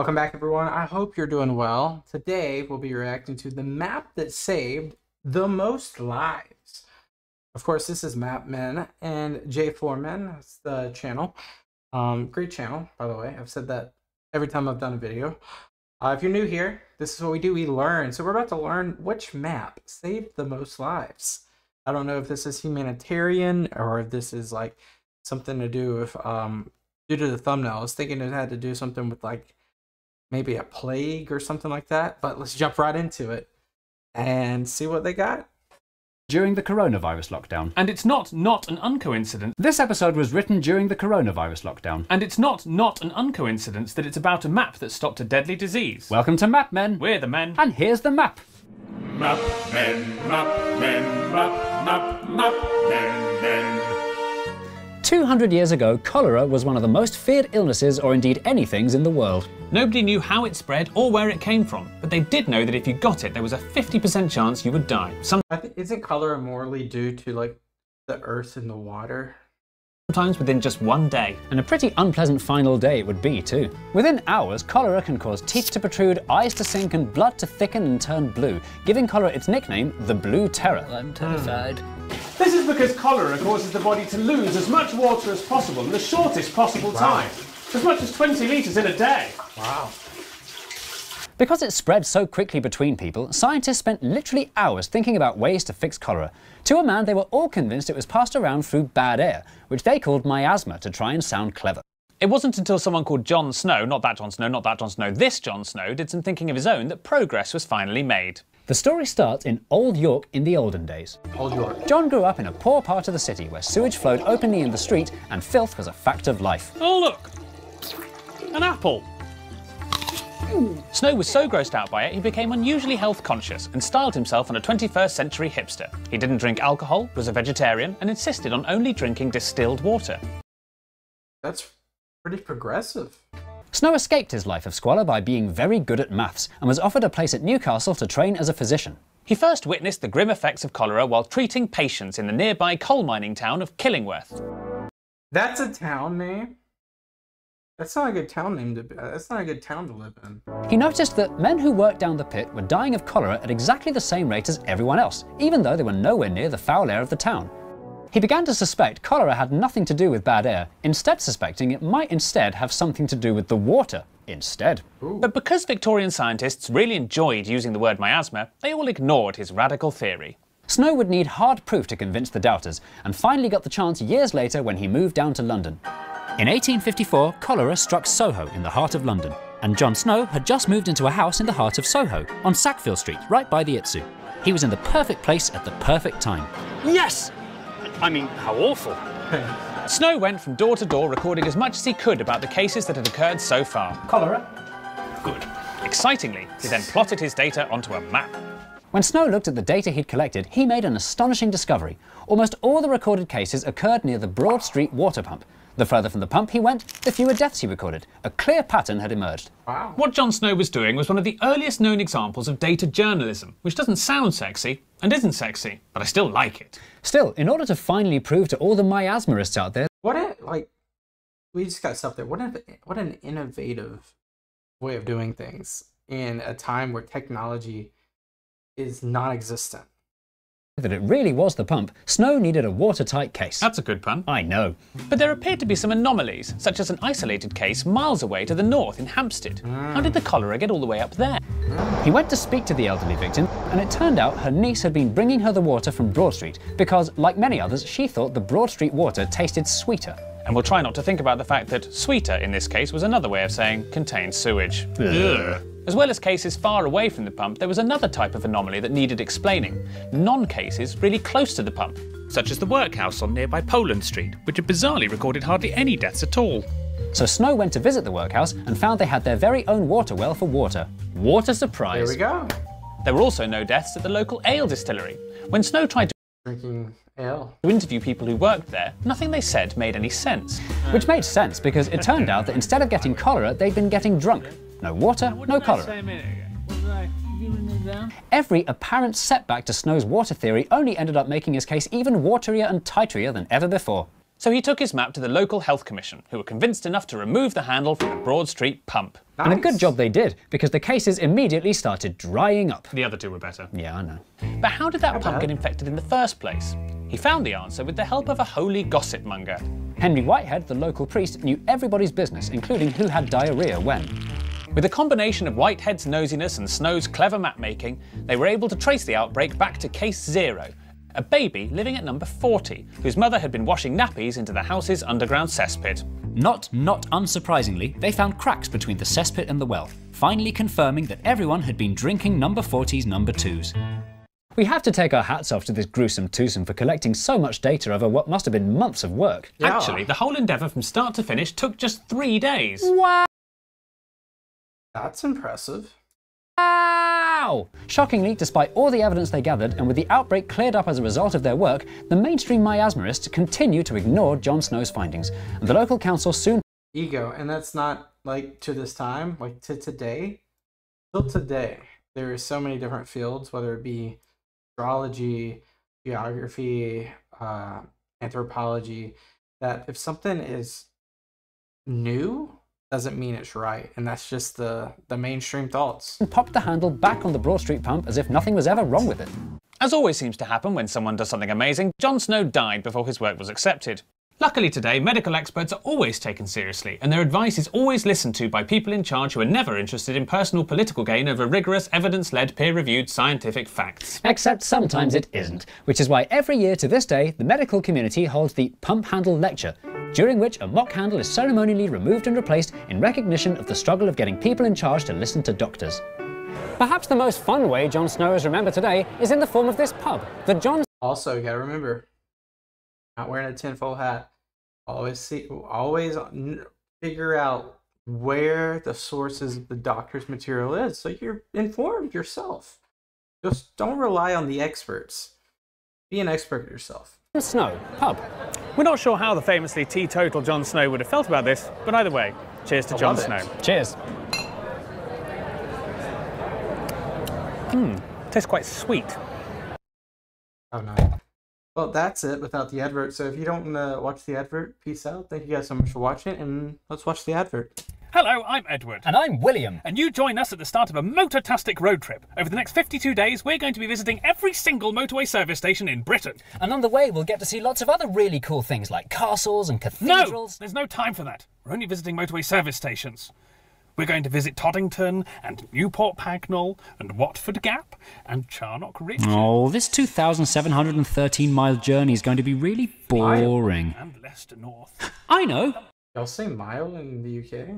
Welcome back, everyone. I hope you're doing well. Today, we'll be reacting to the map that saved the most lives. Of course, this is Map Men and Jay Foreman. That's the channel. Great channel, by the way. I've said that every time I've done a video. If you're new here, this is what we do. We learn. So we're about to learn which map saved the most lives. I don't know if this is humanitarian or if this is like something to do with, due to the thumbnail, I was thinking it had to do something with like maybe a plague or something like that, but let's jump right into it and see what they got. During the coronavirus lockdown. And it's not an uncoincidence. This episode was written during the coronavirus lockdown. And it's not an uncoincidence that it's about a map that stopped a deadly disease. Welcome to Map Men. We're the men. And here's the map. Map Men, Map Men, Map, Map, Map Men, Men. 200 years ago, cholera was one of the most feared illnesses, or indeed anything, in the world. Nobody knew how it spread or where it came from, but they did know that if you got it, there was a 50% chance you would die. Isn't cholera morally due to, like, the earth and the water? Sometimes within just one day. And a pretty unpleasant final day it would be, too. Within hours, cholera can cause teeth to protrude, eyes to sink, and blood to thicken and turn blue, giving cholera its nickname, the Blue Terror. I'm terrified. This is because cholera causes the body to lose as much water as possible in the shortest possible time. Wow. As much as 20 litres in a day. Wow. Because it spread so quickly between people, scientists spent literally hours thinking about ways to fix cholera. To a man, they were all convinced it was passed around through bad air, which they called miasma to try and sound clever. It wasn't until someone called John Snow, not that John Snow, not that John Snow, this John Snow, did some thinking of his own that progress was finally made. The story starts in Old York in the olden days. Old York. John grew up in a poor part of the city where sewage flowed openly in the street and filth was a fact of life. Oh look, an apple. Snow was so grossed out by it, he became unusually health conscious and styled himself on a 21st century hipster. He didn't drink alcohol, was a vegetarian, and insisted on only drinking distilled water. That's pretty progressive. Snow escaped his life of squalor by being very good at maths and was offered a place at Newcastle to train as a physician. He first witnessed the grim effects of cholera while treating patients in the nearby coal mining town of Killingworth. That's a town name? That's not a good town name to be, that's not a good town to live in. He noticed that men who worked down the pit were dying of cholera at exactly the same rate as everyone else, even though they were nowhere near the foul air of the town. He began to suspect cholera had nothing to do with bad air, instead suspecting it might instead have something to do with the water instead. Ooh. But because Victorian scientists really enjoyed using the word miasma, they all ignored his radical theory. Snow would need hard proof to convince the doubters, and finally got the chance years later when he moved down to London. In 1854, cholera struck Soho in the heart of London, and John Snow had just moved into a house in the heart of Soho, on Sackville Street, right by the Itsu. He was in the perfect place at the perfect time. Yes! I mean, how awful. Snow went from door to door recording as much as he could about the cases that had occurred so far. Cholera. Good. Excitingly, he then plotted his data onto a map. When Snow looked at the data he'd collected, he made an astonishing discovery. Almost all the recorded cases occurred near the Broad Street water pump. The further from the pump he went, the fewer deaths he recorded. A clear pattern had emerged. Wow. What John Snow was doing was one of the earliest known examples of data journalism, which doesn't sound sexy and isn't sexy, but I still like it. Still, in order to finally prove to all the miasmerists out there... we just got stuff there. What an innovative way of doing things in a time where technology is non-existent. That it really was the pump, Snow needed a watertight case. That's a good pun. I know. But there appeared to be some anomalies, such as an isolated case miles away to the north in Hampstead. How did the cholera get all the way up there? He went to speak to the elderly victim, and it turned out her niece had been bringing her the water from Broad Street because, like many others, she thought the Broad Street water tasted sweeter. And we'll try not to think about the fact that sweeter in this case was another way of saying contained sewage. Ugh. As well as cases far away from the pump, there was another type of anomaly that needed explaining. Non-cases really close to the pump, such as the workhouse on nearby Poland Street, which had bizarrely recorded hardly any deaths at all. So Snow went to visit the workhouse and found they had their very own water well for water. Water surprise. There we go. There were also no deaths at the local ale distillery. When Snow tried to drinking ale. To interview people who worked there, nothing they said made any sense. Which made sense because it turned out that instead of getting cholera, they'd been getting drunk. No water, no cholera. Every apparent setback to Snow's water theory only ended up making his case even waterier and tighterier than ever before. So he took his map to the local health commission, who were convinced enough to remove the handle from the Broad Street pump. Nice. And a good job they did, because the cases immediately started drying up. The other two were better. Yeah, I know. But how did that pub get infected in the first place? He found the answer with the help of a holy gossip monger. Henry Whitehead, the local priest, knew everybody's business, including who had diarrhea when. With a combination of Whitehead's nosiness and Snow's clever map-making, they were able to trace the outbreak back to case 0, a baby living at number 40, whose mother had been washing nappies into the house's underground cesspit. Not unsurprisingly, they found cracks between the cesspit and the well, finally confirming that everyone had been drinking number 40's number 2s. We have to take our hats off to this gruesome twosome for collecting so much data over what must have been months of work. Yeah. Actually, the whole endeavour from start to finish took just 3 days. Wow! That's impressive. Wow! Shockingly, despite all the evidence they gathered, and with the outbreak cleared up as a result of their work, the mainstream miasmerists continue to ignore John Snow's findings, and the local council soon... Ego, and that's not, like, to this time, like, to today? Till today, there are so many different fields, whether it be astrology, geography, anthropology, that if something is new, doesn't mean it's right, and that's just the mainstream thoughts. And popped the handle back on the Broad Street pump as if nothing was ever wrong with it. As always seems to happen when someone does something amazing, John Snow died before his work was accepted. Luckily today, medical experts are always taken seriously, and their advice is always listened to by people in charge who are never interested in personal political gain over rigorous, evidence-led, peer-reviewed scientific facts. Except sometimes it isn't, which is why every year to this day, the medical community holds the Pump Handle Lecture, during which a mock handle is ceremonially removed and replaced in recognition of the struggle of getting people in charge to listen to doctors. Perhaps the most fun way John Snow is remembered today is in the form of this pub, the John... Also, you gotta remember, not wearing a tinfoil hat. Always figure out where the sources of the doctor's material is, so you're informed yourself. Just don't rely on the experts. Be an expert yourself. John Snow pub. We're not sure how the famously teetotal John Snow would have felt about this, but either way, cheers to John Snow. Cheers. Tastes quite sweet. Oh no. Well, that's it without the advert, so if you don't watch the advert, peace out. Thank you guys so much for watching, and let's watch the advert. Hello, I'm Edward. And I'm William. And you join us at the start of a motortastic road trip. Over the next 52 days, we're going to be visiting every single motorway service station in Britain. And on the way, we'll get to see lots of other really cool things like castles and cathedrals. No, there's no time for that. We're only visiting motorway service stations. We're going to visit Toddington and Newport Pagnell and Watford Gap and Charnock Richard. Oh, this 2,713-mile journey is going to be really boring. And Leicester North. I know. Y'all say mile in the UK? I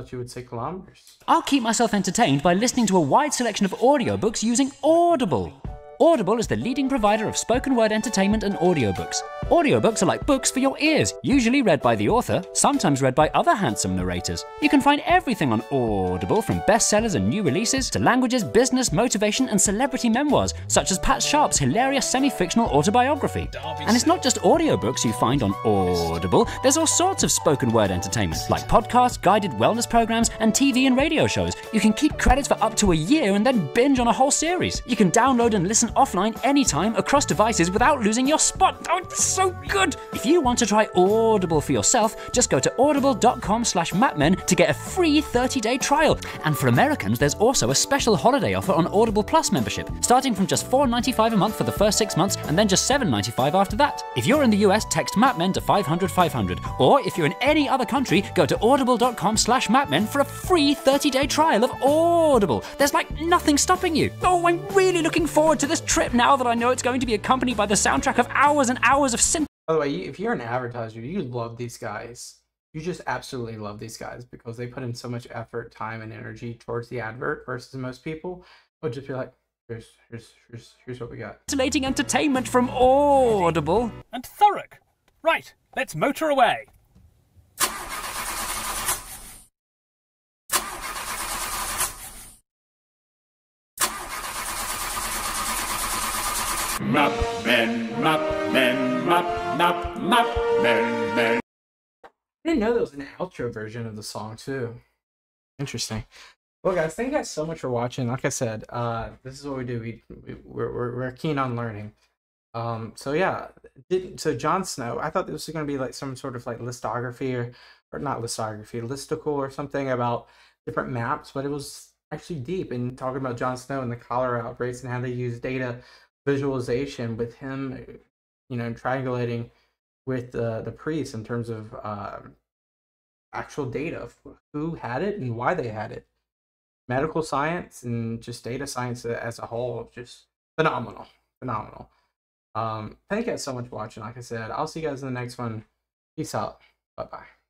thought you would say kilometers. I'll keep myself entertained by listening to a wide selection of audiobooks using Audible. Audible is the leading provider of spoken word entertainment and audiobooks. Audiobooks are like books for your ears, usually read by the author, sometimes read by other handsome narrators. You can find everything on Audible, from bestsellers and new releases to languages, business, motivation and celebrity memoirs, such as Pat Sharp's hilarious semi-fictional autobiography. And it's not just audiobooks you find on Audible, there's all sorts of spoken word entertainment, like podcasts, guided wellness programs and TV and radio shows. You can keep credits for up to a year and then binge on a whole series. You can download and listen offline anytime across devices without losing your spot. Oh, it's so good! If you want to try Audible for yourself, just go to audible.com/mapmen to get a free 30-day trial. And for Americans, there's also a special holiday offer on Audible Plus membership, starting from just $4.95 a month for the first 6 months and then just $7.95 after that. If you're in the US, text mapmen to 500 500, or if you're in any other country, go to audible.com/mapmen for a free 30-day trial of Audible. There's like nothing stopping you. Oh, I'm really looking forward to this trip now that I know it's going to be accompanied by the soundtrack of hours and hours of synth. By the way, if you're an advertiser, you love these guys. You just absolutely love these guys because they put in so much effort, time, and energy towards the advert versus most people would just be like, here's what we got. Isolating entertainment from Audible. And Thurrock. Right, let's motor away. Map men, map men, map, map, map, men, men. I didn't know there was an outro version of the song too. Interesting. Well, guys, thank you guys so much for watching. Like I said, this is what we do. We're keen on learning. So yeah, so John Snow. I thought this was going to be like some sort of like listography or not listography, listicle or something about different maps, but it was actually deep in talking about John Snow and the cholera outbreaks and how they use data visualization with him, you know, triangulating with the priests in terms of actual data of who had it and why they had it. Medical science and just data science as a whole, just phenomenal, phenomenal. Thank you guys so much for watching. Like I said, I'll see you guys in the next one. Peace out. Bye-bye.